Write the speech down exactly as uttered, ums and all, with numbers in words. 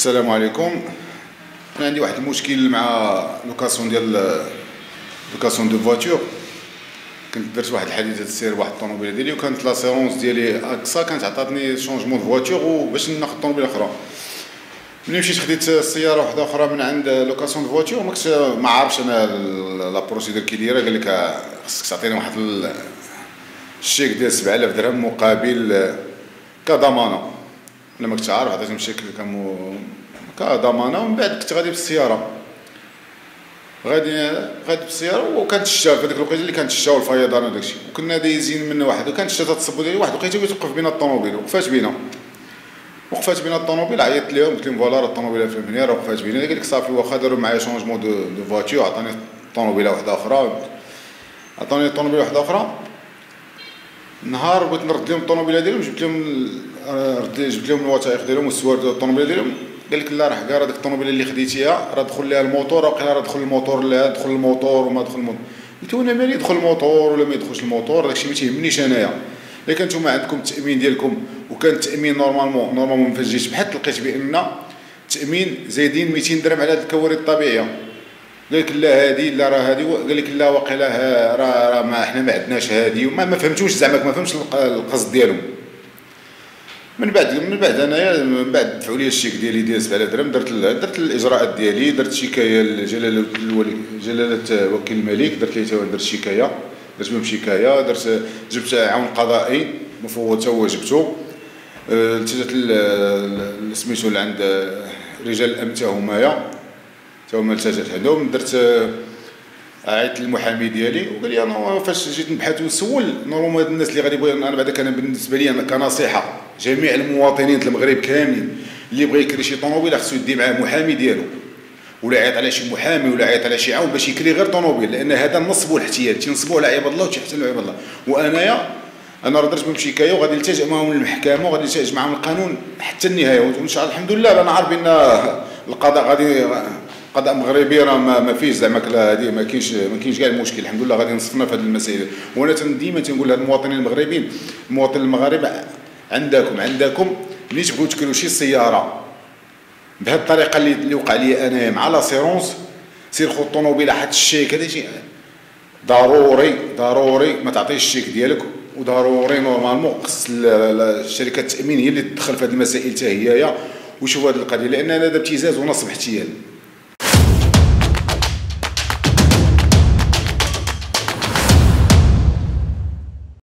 السلام عليكم. انا عندي واحد المشكل مع لوكاسيون ديال لوكاسيون دو فواتور. كنت درت واحد الحادثه السير واحد الطوموبيله ديالي، وكانت لا سيونس ديالي اكسا كانت عطاتني شونجمون دو فواتور وباش ناخذ طوموبيله اخرى. ملي مشيت خديت السياره واحده اخرى من عند لوكاسيون دو فواتور، ما كنت ما عارفش انا لا بروسيدور كي دايره. قال لك خصك تعطيني واحد الشيك ديال سبعة آلاف درهم مقابل كضمانه. انا ما كنتش عارف، عطيتهم شيك كضمانه. ومن بعد كنت غادي بالسياره غادي غادي بالسياره وكانت الشتا في هذيك الوقيته اللي كانت الشتا والفيضان وداكشي، وكنا دايزين من واحد وكانت الشتا تتصب ديالي. واحد الوقيته كيتوقف بينا الطوموبيل، وقفات بينا وقفات بينا الطوموبيل. عيطت لهم قلت لهم فوالا راه الطوموبيله في المنيا راه وقفات بينا. قال لك صافي واخا، داروا معايا شونجمون دو دو فواتور، عطاني طوموبيله واحده اخرى عطاني طوموبيله واحده اخرى. نهار بغيت نرد لهم الطوموبيله ديالهم، جبت لهم رديت جبت لهم الوثائق ديالهم والصور ديال الطوموبيله ديالهم. قال لك لا راه كاع هذيك الطوموبيله اللي خديتيها راه دخل لها الموتور، وقيلا راه دخل الموتور، لا دخل الموتور وما دخل الموتور. قلت له انا مالي يدخل الموتور ولا ما يدخلش الموتور، داكشي ما تيهمنيش انايا. الا كان نتوما عندكم التامين ديالكم وكان التامين نورمالمون نورمالمون فاش جيت بحثت لقيت بان التامين زايدين مئتين درهم على هاد الكوارث الطبيعيه. قال لك لا هادي لا راه هادي، قال لك لا واقيلا راه راه ما حنا ما عندناش هادي. وما فهمتوش زعما، ما فهمتش القصد ديالهم. من بعد من بعد انايا من بعد دفعوا لي الشيك ديالي ديال سبعة آلاف درهم. درت درت الاجراءات ديالي، درت شكايه لجلاله الولي جلاله وكيل الملك، درت ليه درت شكايه درت بهم شكايه درت جبت عون قضائي مفوض تا هو جبتو. التجات سميتو لعند رجال الامن تا همايا تا هما التجات عندهم. درت عيطت للمحامي ديالي وقال لي انا فاش جيت نبحث ونسول نورمالمون هاد الناس اللي غادي يبغي. انا بعدا كان بالنسبه لي انا كنصيحه جميع المواطنين المغرب كاملين اللي بغى يكري شي طوموبيله خصو يدي معاه محامي ديالو، ولا يعيط على شي محامي ولا يعيط على شي عون باش يكري غير طوموبيل. لان هذا نصب والاحتيال، تينصبوا على عباد الله وتيحتالوا عباد الله. وانايا انا راه درت بهم شكايه وغادي نلتجئ معاهم للمحكمه وغادي نلتجئ معاهم للقانون حتى النهايه. وان شاء الله الحمد لله انا عارف بان القضاء غادي قضاء مغربي راه ما فيهش زعما هذه ما كاينش ما كاينش كاع المشكل. الحمد لله غادي نصفنا في هذه المسائل. وانا ديما تنقول لهاد المواطنين المغربيين المواطن المغاربه، عندكم عندكم ملي تبغيو تكريو شي سياره بهاد الطريقه اللي اللي وقع لي انايا مع لاسيرونس، سير خو الطوموبيله حط الشيك. هذا شي ضروري ضروري ما تعطيش الشيك ديالك، وضروري نورمالمون خص شركه التامين هي اللي تدخل في هاد المسائل حتى هي وشوف هاد القضيه. لان هذا ابتزاز ونصب احتيال.